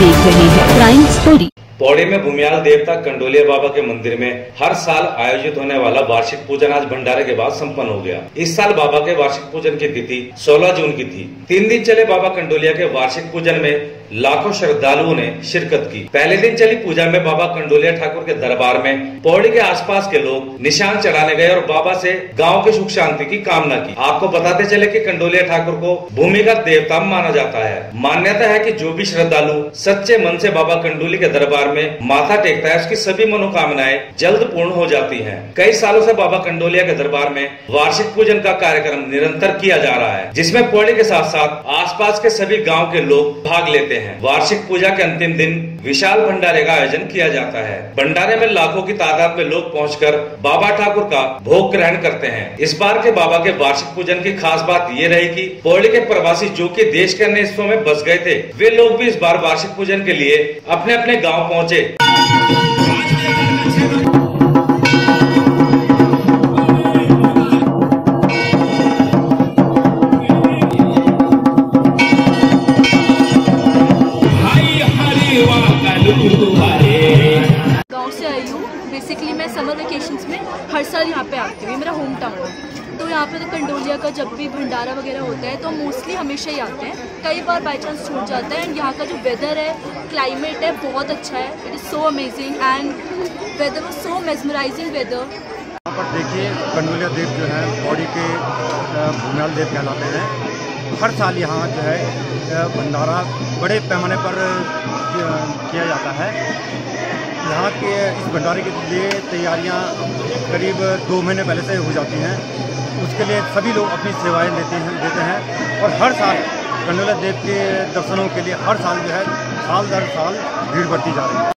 देख रहे हैं प्राइम स्टोरी। पौड़ी में भूमियाल देवता कंडोलिया बाबा के मंदिर में हर साल आयोजित होने वाला वार्षिक पूजन आज भंडारे के बाद संपन्न हो गया। इस साल बाबा के वार्षिक पूजन की तिथि 16 जून की थी। 3 दिन चले बाबा कंडोलिया के वार्षिक पूजन में लाखों श्रद्धालुओं ने शिरकत की। पहले दिन चली पूजा में बाबा कंडोलिया ठाकुर के दरबार में पौड़ी के आसपास के लोग निशान चढ़ाने गए और बाबा से गाँव की सुख शांति की कामना की। आपको बताते चले कि कंडोलिया ठाकुर को भूमिगत देवता माना जाता है। मान्यता है कि जो भी श्रद्धालु सच्चे मन से बाबा कंडोली के दरबार में माथा टेकता है उसकी सभी मनोकामनाएं जल्द पूर्ण हो जाती हैं। कई सालों से बाबा कंडोलिया के दरबार में वार्षिक पूजन का कार्यक्रम निरंतर किया जा रहा है, जिसमें पौड़ी के साथ साथ आसपास के सभी गांव के लोग भाग लेते हैं। वार्षिक पूजा के अंतिम दिन विशाल भंडारे का आयोजन किया जाता है। भंडारे में लाखों की तादाद में लोग पहुंचकर बाबा ठाकुर का भोग ग्रहण करते हैं। इस बार के बाबा के वार्षिक पूजन की खास बात ये रही कि पौड़ी के प्रवासी जो कि देश के अन्य हिस्सों में बस गए थे, वे लोग भी इस बार वार्षिक पूजन के लिए अपने अपने गाँव पहुंचे। गांव से आई हूँ। बेसिकली मैं समर वेकेशंस में हर साल यहाँ पे आती हूँ, मेरा होम टाउन है। तो यहाँ पर कंडोलिया का जब भी भंडारा वगैरह होता है तो मोस्टली हमेशा ही आते हैं। कई बार बाई चांस छूट जाता है। एंड यहाँ का जो वेदर है, क्लाइमेट है, बहुत अच्छा है। It is so amazing and weather was so mesmerising weather. यहाँ पर देखिए कंडोलिया देव जो है बॉडी के भूमियाल देव कहलाते हैं। हर साल यहाँ जो है भंडारा बड़े पैमाने पर किया जाता है। यहाँ के इस भंडारे के लिए तैयारियाँ करीब 2 महीने पहले से हो जाती हैं। उसके लिए सभी लोग अपनी सेवाएं देते हैं और हर साल कंडोलिया देव के दर्शनों के लिए हर साल जो है साल दर साल भीड़ बढ़ती जा रही है।